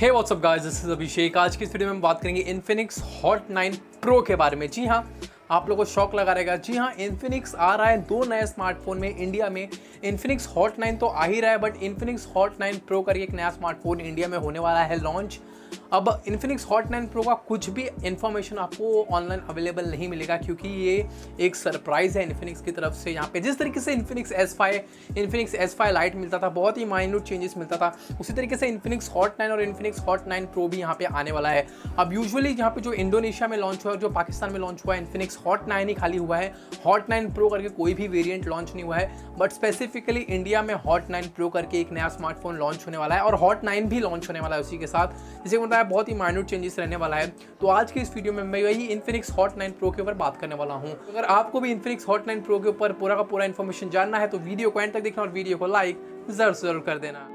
Hey what's up guys, this is Abhishek. आज की इस वीडियो में हम बात करेंगे इन्फिनिक्स हॉट 9 प्रो के बारे में। जी हाँ, आप लोगों को शौक लगा रहेगा। जी हाँ, इन्फिनिक्स आ रहा है दो नए स्मार्टफोन में इंडिया में। इन्फिनिक्स हॉट 9 तो आ ही रहा है, बट इन्फिनिक्स हॉट 9 प्रो करके एक नया स्मार्टफोन इंडिया में होने वाला है लॉन्च। अब इन्फिनिक्स हॉट 9 प्रो का कुछ भी इन्फॉर्मेशन आपको ऑनलाइन अवेलेबल नहीं मिलेगा, क्योंकि ये एक सरप्राइज़ है इन्फिनिक्स की तरफ से। यहाँ पे जिस तरीके से इन्फिनिक्स एस5 लाइट मिलता था, बहुत ही माइन्यूट चेंजेस मिलता था, उसी तरीके से इन्फिनिक्स हॉट 9 और इन्फिनिक्स हॉट 9 प्रो भी यहाँ पे आने वाला है। अब यूजुअली यहाँ पे जो इंडोनेशिया में लॉन्च हुआ है, जो पाकिस्तान में लॉन्च हुआ है, इन्फिनिक्स हॉट 9 ही खाली हुआ है। हॉट 9 प्रो करके कोई भी वेरियंट लॉन्च नहीं हुआ है, बट स्पेसिफिकली इंडिया में हॉट 9 प्रो करके एक नया स्मार्टफोन लॉन्च होने वाला है, और हॉट 9 भी लॉन्च होने वाला है उसी के साथ। जैसे बहुत ही माइन्यूट चेंजेस रहने वाला है। तो आज के इस वीडियो में मैं वही इन्फिनिक्स हॉट 9 प्रो के ऊपर बात करने वाला हूं। अगर आपको भी इन्फिनिक्स हॉट 9 प्रो के ऊपर पूरा का पूरा इन्फॉर्मेशन जानना है तो वीडियो को एंड तक देखना और वीडियो को लाइक जरूर कर देना।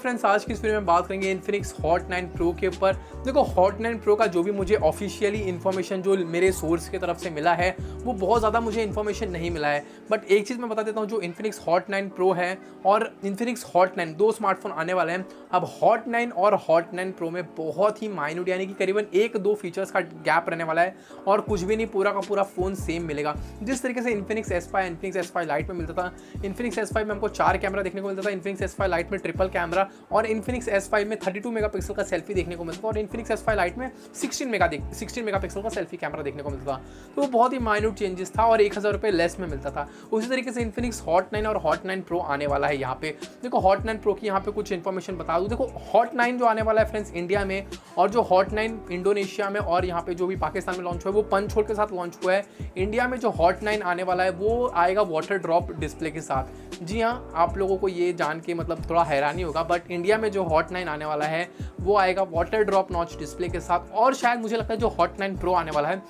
फ्रेंड्स, आज की इस वीडियो में बात करेंगे इन्फिनिक्स हॉट 9 प्रो के ऊपर। देखो, हॉट 9 प्रो का जो भी मुझे ऑफिशियली इन्फॉर्मेशन जो मेरे सोर्स की तरफ से मिला है, वो बहुत ज़्यादा मुझे इन्फॉर्मेशन नहीं मिला है। बट एक चीज़ मैं बता देता हूँ, जो इन्फिनिक्स हॉट 9 प्रो है और इन्फिनिक्स हॉट 9 दो स्मार्टफोन आने वाले हैं। अब हॉट 9 और हॉट 9 प्रो में बहुत ही माइन्यूट, यानी कि करीबन एक दो फीचर्स का गैप रहने वाला है और कुछ भी नहीं, पूरा का पूरा फ़ोन सेम मिलेगा। जिस तरीके से इन्फिनिक्स एस5 लाइट में मिलता था, इन्फिनिक्स एस5 में हमको 4 कैमरा देखने को मिलता था, इन्फिनिक्स एस5 लाइट में ट्रिपल कैमरा, और इन्फिनिक्स S5 में 32 मेगापिक्सल का सेल्फी देखने को मिलता था, और इन्फिनिक्स S5 लाइट में 16 मेगापिक्सल का सेल्फी कैमरा देखने को मिलता था। तो वो बहुत ही माइन्यूट चेंजेस था और 1000 रुपये लेस में मिलता था। उसी तरीके से इन्फिनिक्स हॉट 9 और हॉट 9 प्रो आने वाला है। यहाँ पे देखो, हॉट 9 प्रो की यहाँ पे कुछ इन्फॉर्मेशन बता दूँ। देखो, हॉट 9 जो आने वाला है फ्रेंड्स इंडिया में, और जो हॉट 9 इंडोनेशिया में और यहाँ पे जो भी पाकिस्तान में लॉन्च हुआ है, वो पंच होल के साथ लॉन्च हुआ है। इंडिया में जो हॉट 9 आने वाला है, वो आएगा वाटर ड्रॉप डिस्प्ले के साथ। जी हाँ, आप लोगों को ये जान के मतलब थोड़ा हैरानी होगा, बट इंडिया में जो हॉट 9 आने वाला है वो आएगा वाटर ड्रॉप नॉच डिस्प्ले के साथ। और शायद मुझे लगता है जो हॉट 9 प्रो आने वाला है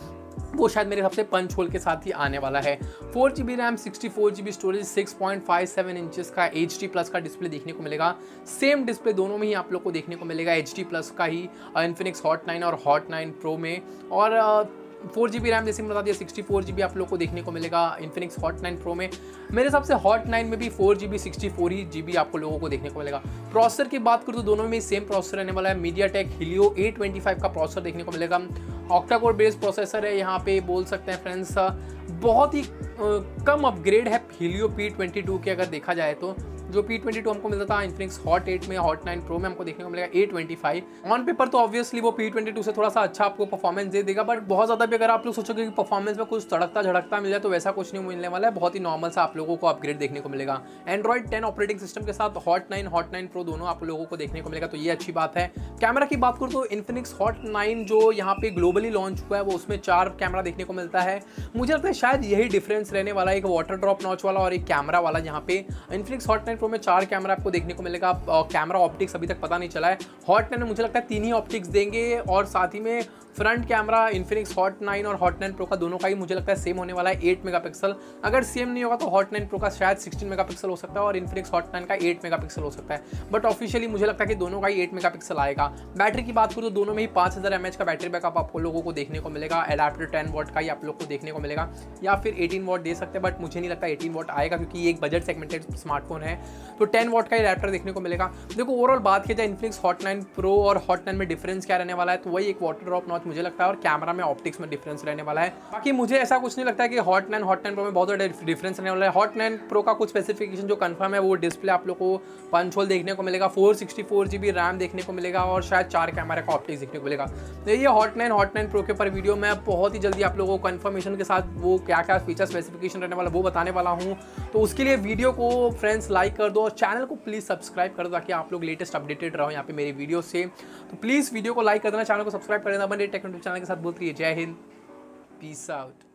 वो शायद मेरे हिसाब से पंच होल के साथ ही आने वाला है। 4GB RAM, 64GB storage, 6.57 inches का HD प्लस का डिस्प्ले देखने को मिलेगा। सेम डिस्प्ले दोनों में ही आप लोग को देखने को मिलेगा, HD प्लस का ही इन्फिनिक्स हॉट 9 और हॉट 9 प्रो में। और 4GB रैम जैसे मैं बता दिया, 64GB आप लोग को देखने को मिलेगा इन्फिनिक्स हॉट 9 प्रो में। मेरे हिसाब से हॉट 9 में भी 4GB 64GB आपको लोगों को देखने को मिलेगा। प्रोसेसर की बात करूँ तो दोनों में सेम प्रोसेसर रहने वाला है। मीडियाटेक हीलियो A25 का प्रोसेसर देखने को मिलेगा। ऑक्टा कोर बेस्ड प्रोसेसर है। यहाँ पे बोल सकते हैं फ्रेंड्स, बहुत ही कम अपग्रेड है हीलियो P22 के अगर देखा जाए तो। जो P22 हमको मिलता था इन्फिनिक्स हॉट 8 में, हॉट 9 प्रो में हमको देखने को मिलेगा A25। ऑन पेपर तो ऑब्वियसली वो P22 से थोड़ा सा अच्छा आपको परफॉर्मेंस दे देगा, बट बहुत ज़्यादा भी अगर आप लोग सोचोगे कि परफॉर्मेंस में कुछ तड़कता झड़कता मिल जाए, तो वैसा कुछ नहीं मिलने वाला है। बहुत ही नॉर्मल सा आप लोगों को अपग्रेड देखने को मिलेगा। Android 10 ऑपरेटिंग सिस्टम के साथ हॉट 9 प्रो दोनों आप लोगों को देखने को मिलेगा, तो ये अच्छी बात है। कैमरा की बात करूँ तो इन्फिनिक्स हॉट 9 जो यहाँ पे ग्लोबली लॉन्च हुआ है, वो उसमें 4 कैमरा देखने को मिलता है। मुझे लगता है शायद यही डिफरेंस रहने वाला है, एक वाटर ड्रॉप नॉच वाला और एक कैमरा वाला। यहाँ पे इन्फिनिक्स हॉट 9 प्रो में 4 कैमरा आपको देखने को मिलेगा। कैमरा ऑप्टिक्स अभी तक पता नहीं चला है। हॉट 9 में मुझे लगता है 3 ही ऑप्टिक्स देंगे, और साथ ही में फ्रंट कैमरा इन्फिनिक्स हॉट 9 और हॉट 9 प्रो का दोनों का ही मुझे लगता है सेम होने वाला है, 8 मेगापिक्सल। अगर सेम नहीं होगा तो हॉट 9 प्रो का शायद 16 मेगापिक्सल हो सकता है और इन्फिनिक्स हॉट 9 का 8 मेगापिक्सल हो सकता है, बट ऑफिशियली मुझे लगता है कि दोनों का ही 8 मेगापिक्सल आएगा। बैटरी की बात करूँ तो दोनों में ही 5000 mAh का बैटरी बैकअप आप लोगों को देखने को मिलेगा। एडाप्टर 10 वाट का ही आप लोग को देखने को मिलेगा, या फिर 18 वाट दे सकते हैं, बट मुझे नहीं लगता 18 वाट आएगा, क्योंकि ये एक बजट सेगमेंटेड स्मार्टफोन है। तो 10 वाट का ही एडाप्टर देखने को मिलेगा। देखो, ओवरऑल बात की जाए इन्फिनिक्स हॉट 9 प्रो और हॉट 9 में डिफरेंस क्या रहने वाला है, तो वही एक वाटर ड्रॉप नॉच मुझे लगता है, और कैमरा में ऑप्टिक्स में डिफरेंस रहने वाला है। बाकी मुझे ऐसा कुछ नहीं लगता है कि हॉट 9 प्रो में बहुत ज़्यादा डिफरेंस रहने वाला है। हॉट 9 प्रो का कुछ स्पेसिफिकेशन जो कंफर्म है, वो डिस्प्ले आप लोग को पंच होल देखने को मिलेगा, 464GB रैम देखने को मिलेगा, और शायद 4 कैमरा का ऑप्टिक्स देखने को मिलेगा। तो ये हॉट 9 प्रो के ऊपर वीडियो में बहुत ही जल्दी आप लोगों को कंफर्मेशन के साथ वो क्या क्या फीचर स्पेसिफिकेशन रहने वाला वो बताने वाला हूँ। तो उसके लिए वीडियो को फ्रेंड्स लाइक कर दो और चैनल को प्लीज़ सब्सक्राइब कर दो, ताकि आप लोग लेटेस्ट अपडेटेड रहो यहाँ पे मेरी वीडियो से। तो प्लीज़ वीडियो को लाइक कर देना, चैनल को सब्सक्राइब कर देना। टेक यूट्यूब चैनल के साथ बोलती है जय हिंद, पीस आउट।